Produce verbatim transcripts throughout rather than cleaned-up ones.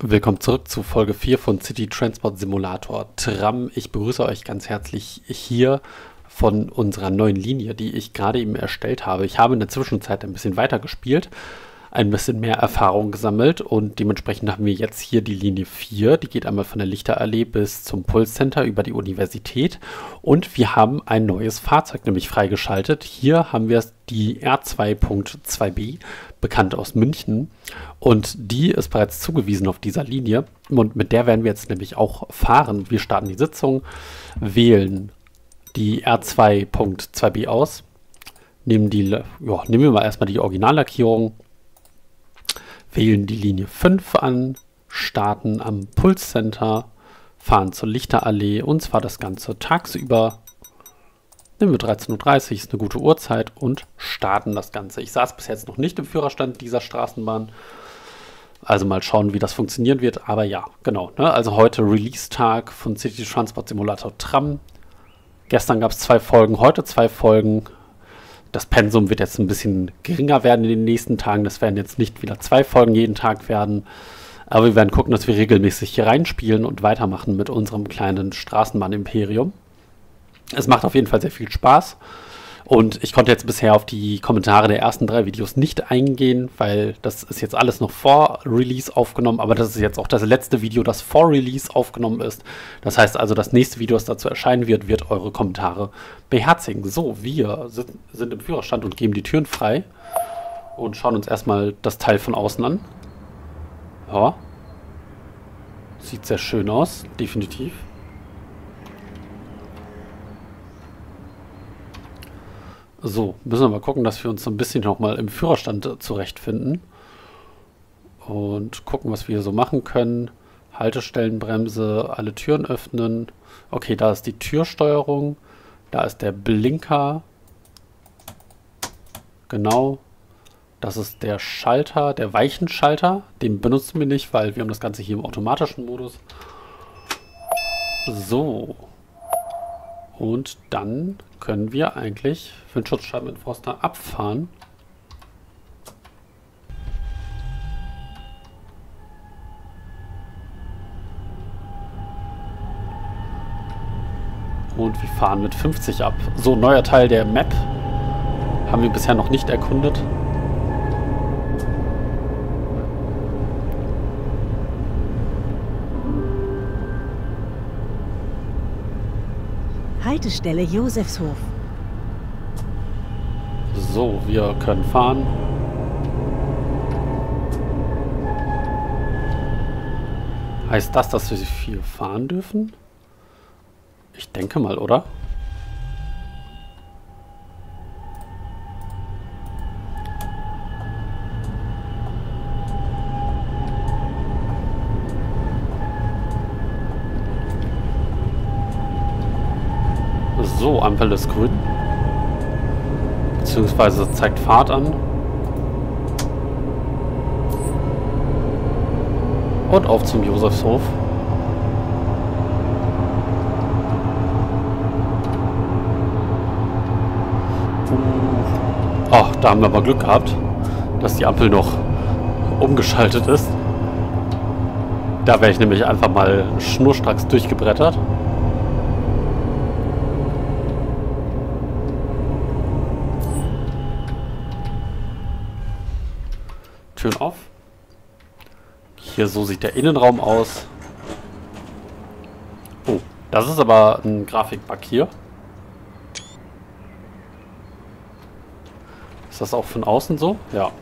Willkommen zurück zu Folge vier von City Transport Simulator Tram. Ich begrüße euch ganz herzlich hier von unserer neuen Linie, die ich gerade eben erstellt habe. Ich habe in der Zwischenzeit ein bisschen weiter gespielt, ein bisschen mehr Erfahrung gesammelt und dementsprechend haben wir jetzt hier die Linie vier. Die geht einmal von der Lichterallee bis zum Pulse Center über die Universität und wir haben ein neues Fahrzeug nämlich freigeschaltet. Hier haben wir die R zwei Punkt zwei B, bekannt aus München, und die ist bereits zugewiesen auf dieser Linie und mit der werden wir jetzt nämlich auch fahren. Wir starten die Sitzung, wählen die R zwei Punkt zwei B aus, nehmen, die, ja, nehmen wir mal erstmal die Originallackierung, wählen die Linie fünf an, starten am Pulse Center, fahren zur Lichterallee und zwar das Ganze tagsüber. Nehmen wir dreizehn Uhr dreißig, ist eine gute Uhrzeit und starten das Ganze. Ich saß bis jetzt noch nicht im Führerstand dieser Straßenbahn, also mal schauen, wie das funktionieren wird. Aber ja, genau, ne? Also heute Release-Tag von City Transport Simulator Tram. Gestern gab es zwei Folgen, heute zwei Folgen. Das Pensum wird jetzt ein bisschen geringer werden in den nächsten Tagen. Das werden jetzt nicht wieder zwei Folgen jeden Tag werden. Aber wir werden gucken, dass wir regelmäßig hier reinspielen und weitermachen mit unserem kleinen Straßenbahn-Imperium. Es macht auf jeden Fall sehr viel Spaß. Und ich konnte jetzt bisher auf die Kommentare der ersten drei Videos nicht eingehen, weil das ist jetzt alles noch vor Release aufgenommen. Aber das ist jetzt auch das letzte Video, das vor Release aufgenommen ist. Das heißt also, das nächste Video, das dazu erscheinen wird, wird eure Kommentare beherzigen. So, wir sind im Führerstand und geben die Türen frei und schauen uns erstmal das Teil von außen an. Ja, sieht sehr schön aus, definitiv. So, müssen wir mal gucken, dass wir uns so ein bisschen nochmal im Führerstand zurechtfinden. Und gucken, was wir hier so machen können. Haltestellenbremse, alle Türen öffnen. Okay, da ist die Türsteuerung. Da ist der Blinker. Genau. Das ist der Schalter, der Weichenschalter. Den benutzen wir nicht, weil wir haben das Ganze hier im automatischen Modus. So. Und dann können wir eigentlich für den Schutzscheibenentfroster abfahren. Und wir fahren mit fünfzig ab. So, neuer Teil der Map. Haben wir bisher noch nicht erkundet. Haltestelle Josefshof. So, wir können fahren. Heißt das, dass wir viel fahren dürfen? Ich denke mal, oder? So, Ampel ist grün. Beziehungsweise zeigt Fahrt an. Und auf zum Josefshof. Ach, da haben wir aber Glück gehabt, dass die Ampel noch umgeschaltet ist. Da wäre ich nämlich einfach mal schnurstracks durchgebrettert. Türen auf. Hier, so sieht der Innenraum aus. Oh, das ist aber ein Grafikbug hier. Ist das auch von außen so? Ja.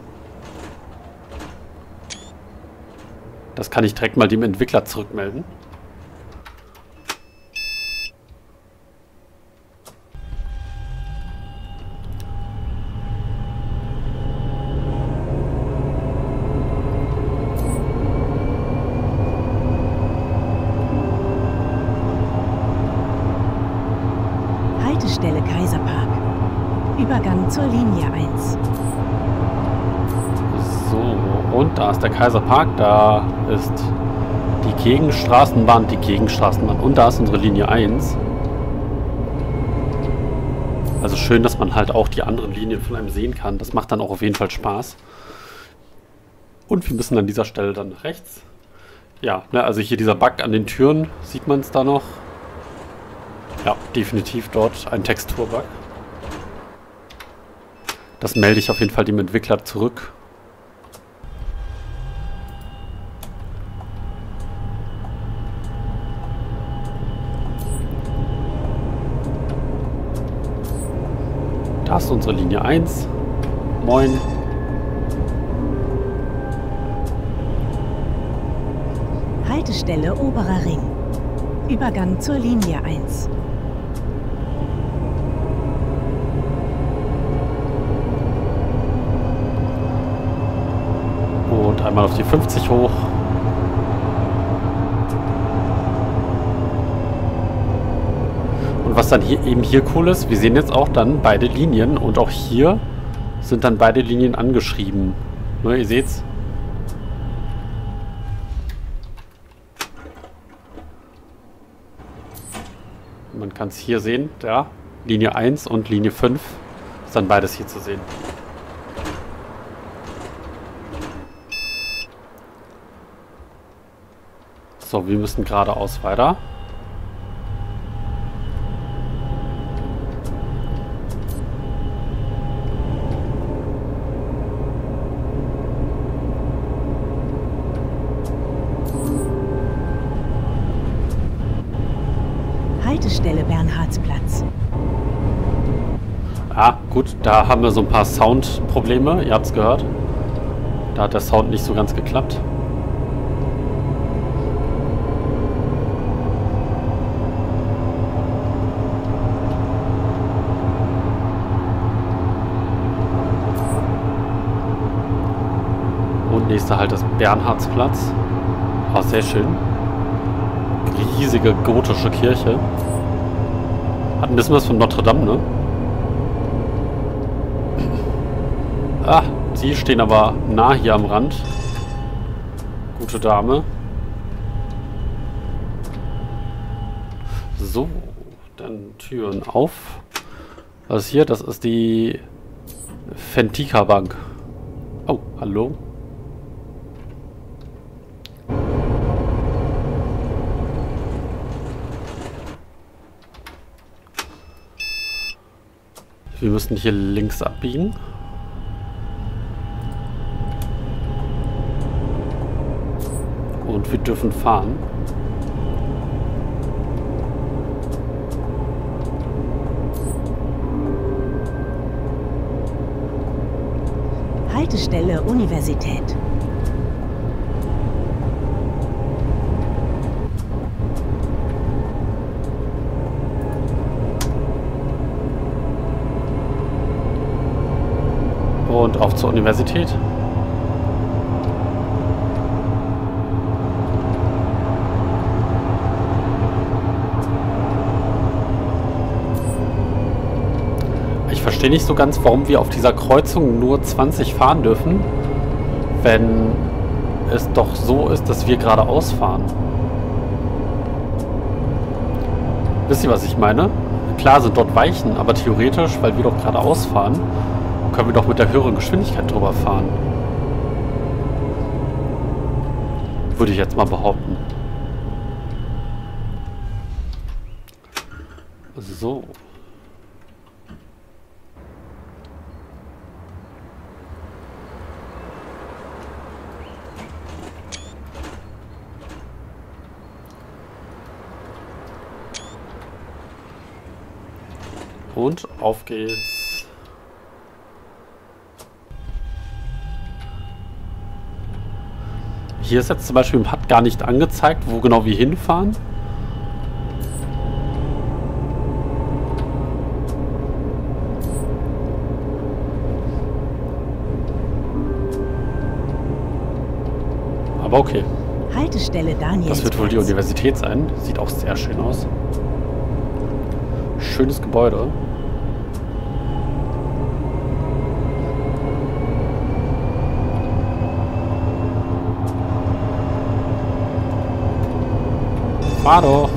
Das kann ich direkt mal dem Entwickler zurückmelden. Stelle Kaiserpark. Übergang zur Linie eins. So, und da ist der Kaiserpark, da ist die Gegenstraßenbahn, die Gegenstraßenbahn und da ist unsere Linie eins. Also schön, dass man halt auch die anderen Linien von einem sehen kann. Das macht dann auch auf jeden Fall Spaß. Und wir müssen an dieser Stelle dann rechts Ja, ne, also hier dieser Bug an den Türen, sieht man es da noch? Ja, definitiv dort ein Texturbug. Das melde ich auf jeden Fall dem Entwickler zurück. Da ist unsere Linie eins. Moin. Haltestelle Oberer Ring. Übergang zur Linie eins. Und einmal auf die fünfzig hoch. Und was dann hier eben hier cool ist, wir sehen jetzt auch dann beide Linien und auch hier sind dann beide Linien angeschrieben. Ne, ihr seht's. Man kann es hier sehen, ja. Linie eins und Linie fünf ist dann beides hier zu sehen. So, wir müssen geradeaus weiter. Haltestelle Bernhardsplatz. Ah, gut, da haben wir so ein paar Soundprobleme. Ihr habt es gehört. Da hat der Sound nicht so ganz geklappt. Nächster Halt ist Bernhardsplatz. Auch sehr schön. Riesige gotische Kirche. Hat ein bisschen was von Notre Dame, ne? Ah, sie stehen aber nah hier am Rand. Gute Dame. So, dann Türen auf. Was ist hier? Das ist die Fentica Bank. Oh, hallo. Wir müssen hier links abbiegen. Und wir dürfen fahren. Haltestelle Universität. Und auf zur Universität. Ich verstehe nicht so ganz, warum wir auf dieser Kreuzung nur zwanzig fahren dürfen, wenn es doch so ist, dass wir geradeaus fahren. Wisst ihr, was ich meine? Klar sind dort Weichen, aber theoretisch, weil wir doch geradeaus fahren, können wir doch mit der höheren Geschwindigkeit drüber fahren. Würde ich jetzt mal behaupten. So. Und auf geht's. Hier ist jetzt zum Beispiel im H U D gar nicht angezeigt, wo genau wir hinfahren. Aber okay. Haltestelle Danielsplatz. Das wird wohl die Universität sein. Sieht auch sehr schön aus. Schönes Gebäude. Fahr doch.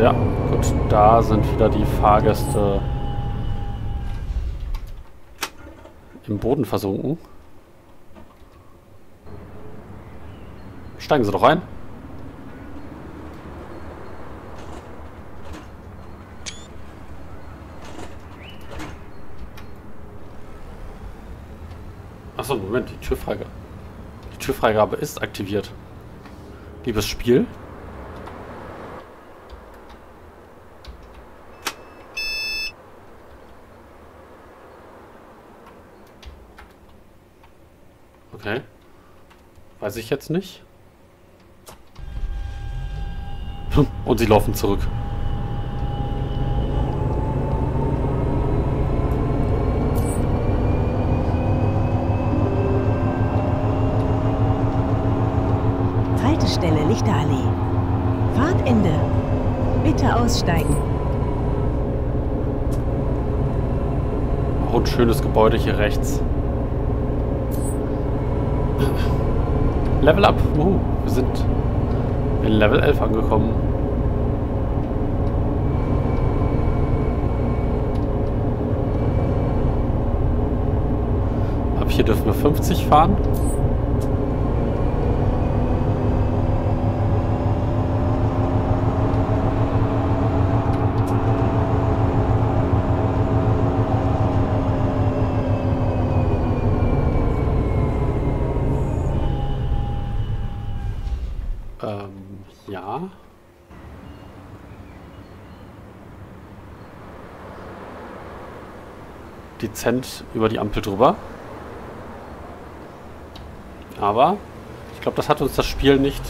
Ja, gut, da sind wieder die Fahrgäste im Boden versunken. Steigen Sie doch ein. Achso, Moment, die Türfreigabe. Die Türfreigabe ist aktiviert. Liebes Spiel. Okay. Weiß ich jetzt nicht. Und sie laufen zurück. Haltestelle Lichterallee. Fahrtende. Bitte aussteigen. Auch ein schönes Gebäude hier rechts. Level up. Wuhu. Wir sind in Level elf angekommen. Ab hier dürfen wir fünfzig fahren. Ja. Dezent über die Ampel drüber. Aber ich glaube, das hat uns das Spiel nicht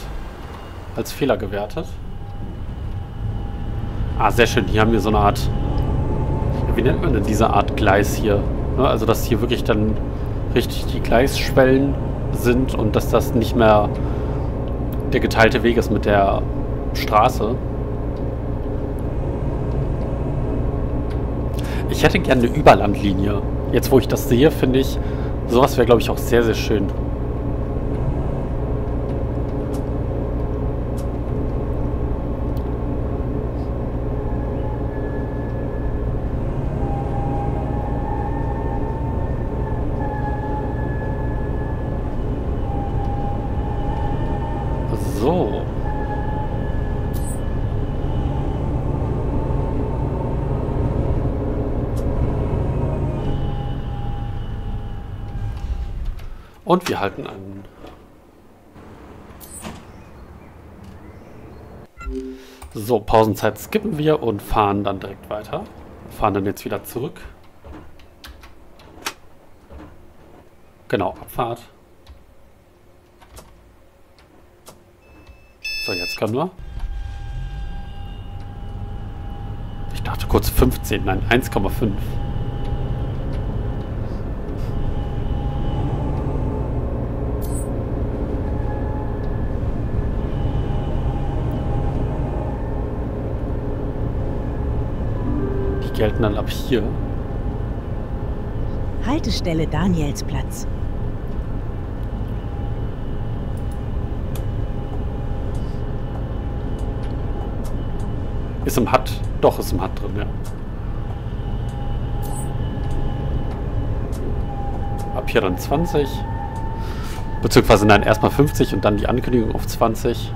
als Fehler gewertet. Ah, sehr schön. Hier haben wir so eine Art... Wie nennt man denn diese Art Gleis hier? Also, dass hier wirklich dann richtig die Gleisschwellen sind und dass das nicht mehr... Der geteilte Weg ist mit der Straße. Ich hätte gerne eine Überlandlinie. Jetzt, wo ich das sehe, finde ich, sowas wäre, glaube ich, auch sehr, sehr schön. Und wir halten an. So, Pausenzeit skippen wir und fahren dann direkt weiter. Fahren dann jetzt wieder zurück. Genau, Abfahrt. So, jetzt können wir. Ich dachte kurz fünfzehn, nein, eins Komma fünf. Gelten dann ab hier. Haltestelle Danielsplatz. Ist im H U D. Doch, ist im H U D drin, ja. Ab hier dann zwanzig. Beziehungsweise nein, erstmal fünfzig und dann die Ankündigung auf zwanzig.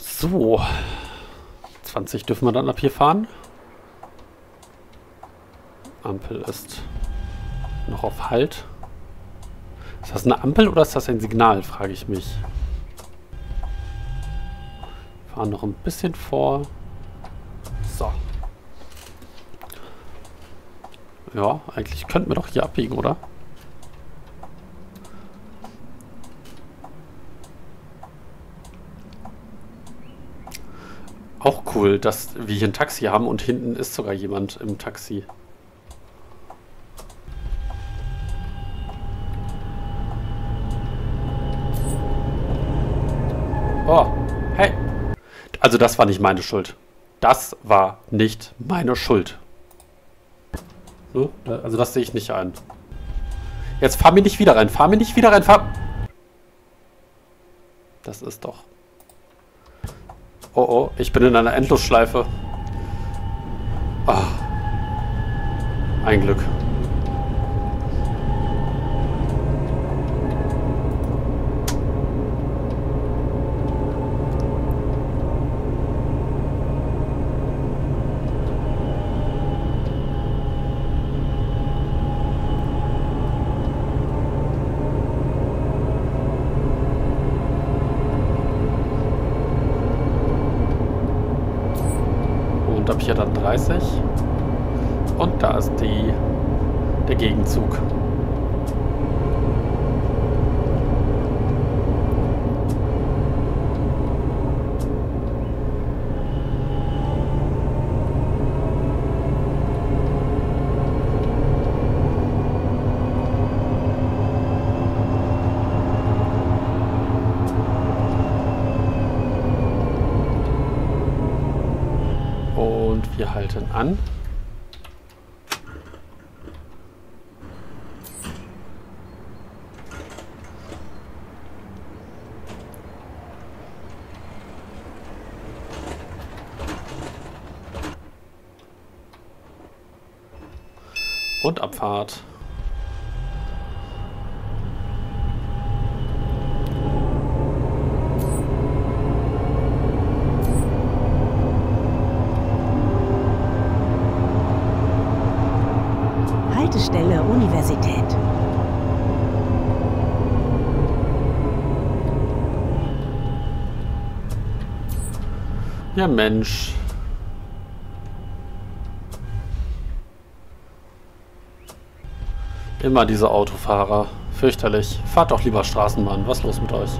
So, zwanzig dürfen wir dann ab hier fahren. Ampel ist noch auf Halt. Ist das eine Ampel oder ist das ein Signal, frage ich mich. Wir fahren noch ein bisschen vor. So. Ja, eigentlich könnten wir doch hier abbiegen, oder? Auch cool, dass wir hier ein Taxi haben und hinten ist sogar jemand im Taxi. Oh, hey, Also das war nicht meine Schuld. Das war nicht meine Schuld. So, also das sehe ich nicht ein. Jetzt fahr mir nicht wieder rein. Fahr mir nicht wieder rein. Fahr... Das ist doch... Oh oh, ich bin in einer Endlosschleife. Ah. Ein Glück. Habe ich ja dann dreißig und da ist die der Gegenzug. Wir halten an. Und Abfahrt. Stelle Universität. Ja, Mensch. Immer diese Autofahrer. Fürchterlich. Fahrt doch lieber Straßenbahn. Was ist los mit euch?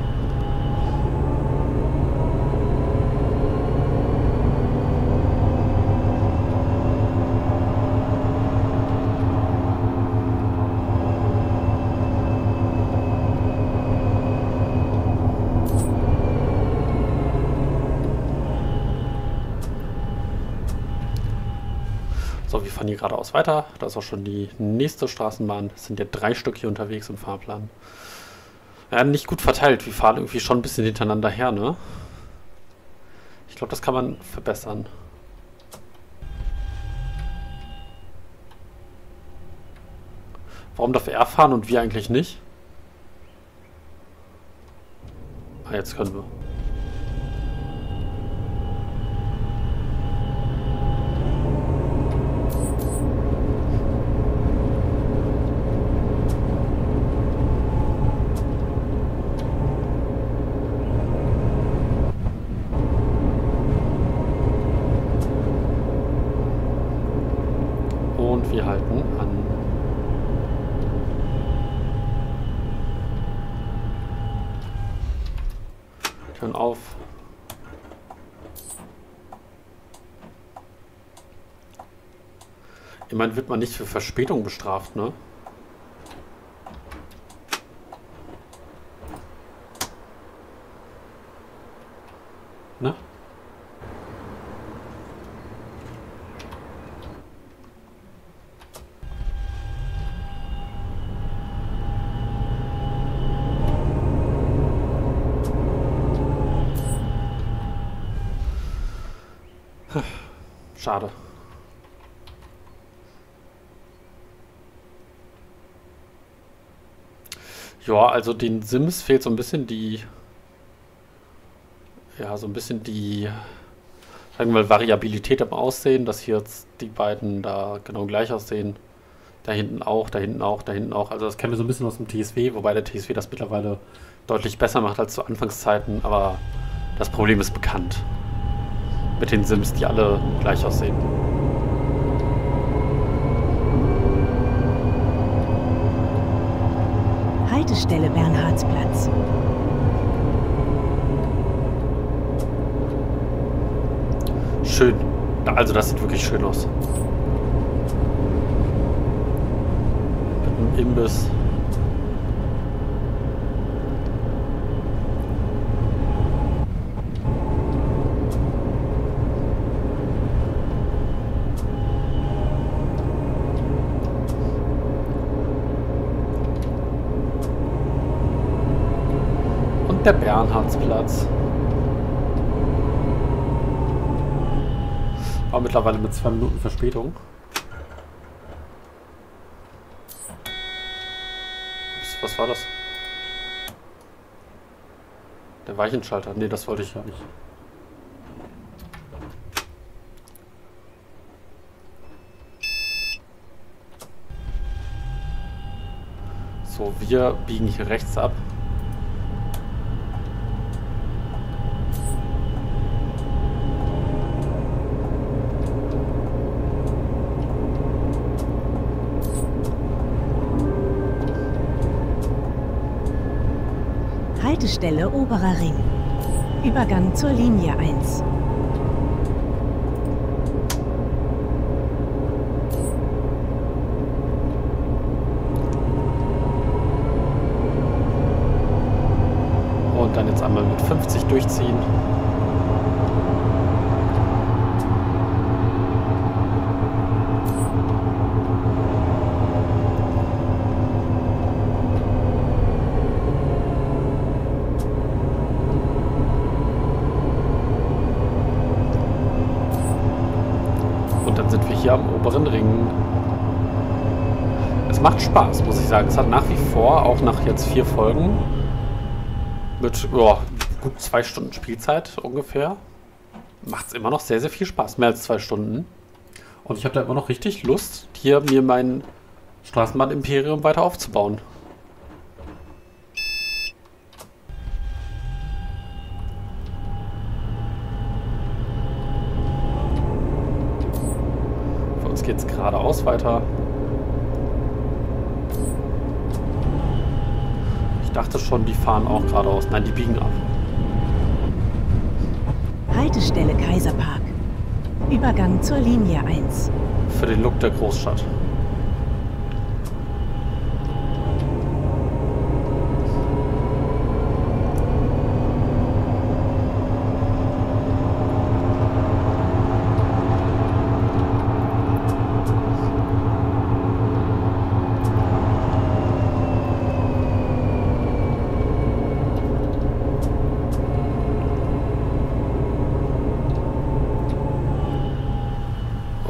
So, wir fahren hier geradeaus weiter. Da ist auch schon die nächste Straßenbahn. Es sind ja drei Stück hier unterwegs im Fahrplan. Ja, nicht gut verteilt. Wir fahren irgendwie schon ein bisschen hintereinander her, ne? Ich glaube, das kann man verbessern. Warum darf er fahren und wir eigentlich nicht? Ah, jetzt können wir. Wir halten an. Turn auf. Ich meine, wird man nicht für Verspätung bestraft, ne? Ne? Schade. Ja, also den Sims fehlt so ein bisschen die, ja, so ein bisschen die, sagen wir mal, Variabilität am Aussehen, dass hier jetzt die beiden da genau gleich aussehen. Da hinten auch, da hinten auch, da hinten auch. Also das kennen wir so ein bisschen aus dem T S W, wobei der T S W das mittlerweile deutlich besser macht als zu Anfangszeiten, aber das Problem ist bekannt. Mit den Sims, die alle gleich aussehen. Haltestelle Bernhardsplatz. Schön. Also das sieht wirklich schön aus. Mit einem Imbiss. der Bernhardsplatz. War mittlerweile mit zwei Minuten Verspätung. Ups, was war das? Der Weichenschalter. Ne, das wollte ich ja nicht. So, wir biegen hier rechts ab. Haltestelle Oberer Ring. Übergang zur Linie eins. Und dann jetzt einmal mit fünfzig durchziehen. Macht Spaß, muss ich sagen. Es hat nach wie vor, auch nach jetzt vier Folgen, mit oh, gut zwei Stunden Spielzeit ungefähr, macht es immer noch sehr, sehr viel Spaß. Mehr als zwei Stunden. Und ich habe da immer noch richtig Lust, hier mir mein Straßenbahn-Imperium weiter aufzubauen. Für uns geht es geradeaus weiter. Ich dachte schon, die fahren auch geradeaus. Nein, die biegen ab. Haltestelle Kaiserpark. Übergang zur Linie eins. Für den Look der Großstadt.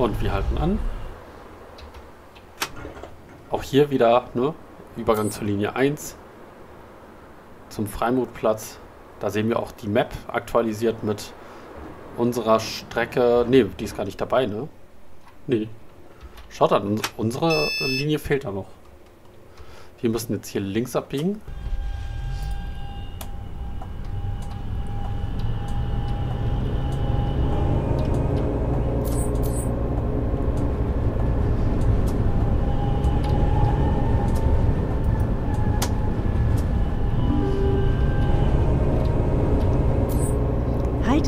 Und wir halten an. Auch hier wieder, ne, Übergang zur Linie eins. Zum Freimutplatz. Da sehen wir auch die Map aktualisiert mit unserer Strecke. Ne, die ist gar nicht dabei, ne? Ne. Schaut an, unsere Linie fehlt da noch. Wir müssen jetzt hier links abbiegen.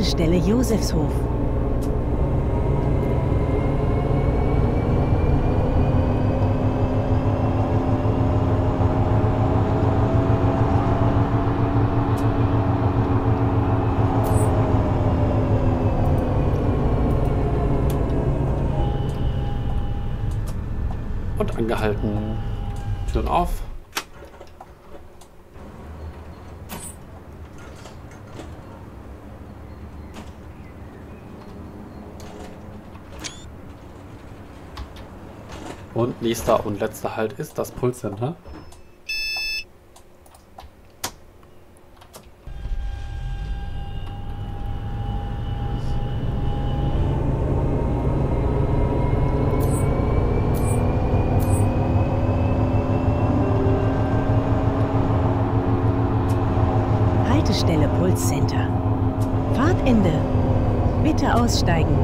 Stelle Josefshof. Und angehalten. Türen auf. Und nächster und letzter Halt ist das Pulse Center. Haltestelle Pulse Center. Fahrtende. Bitte aussteigen.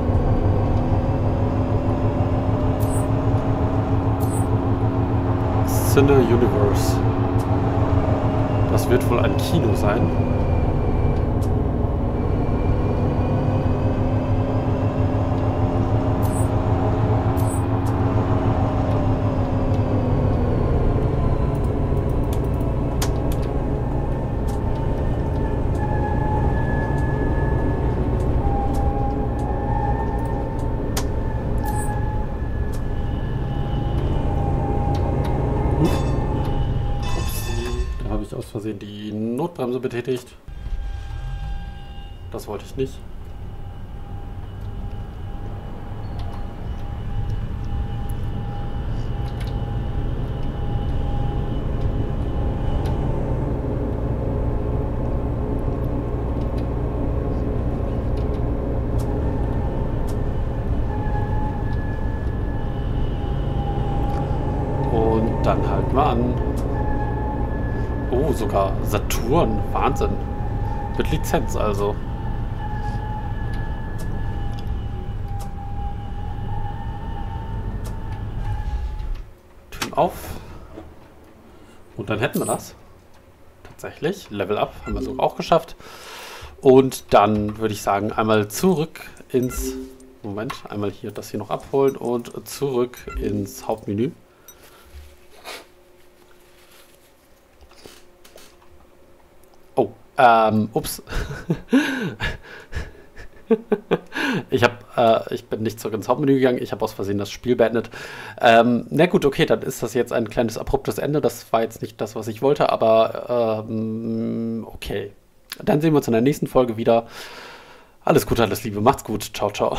Universe. Das wird wohl ein Kino sein. Sehen die Notbremse betätigt. Das wollte ich nicht. Sogar Saturn, Wahnsinn. Mit Lizenz also. Türen auf. Und dann hätten wir das. Tatsächlich. Level up haben wir so auch geschafft. Und dann würde ich sagen, einmal zurück ins... Moment, einmal hier das hier noch abholen und zurück ins Hauptmenü. Ähm, ups. ich, hab, äh, ich bin nicht zurück ins Hauptmenü gegangen. Ich habe aus Versehen das Spiel beendet. Ähm, na gut, okay, dann ist das jetzt ein kleines abruptes Ende. Das war jetzt nicht das, was ich wollte, aber ähm, okay. Dann sehen wir uns in der nächsten Folge wieder. Alles Gute, alles Liebe, macht's gut. Ciao, ciao.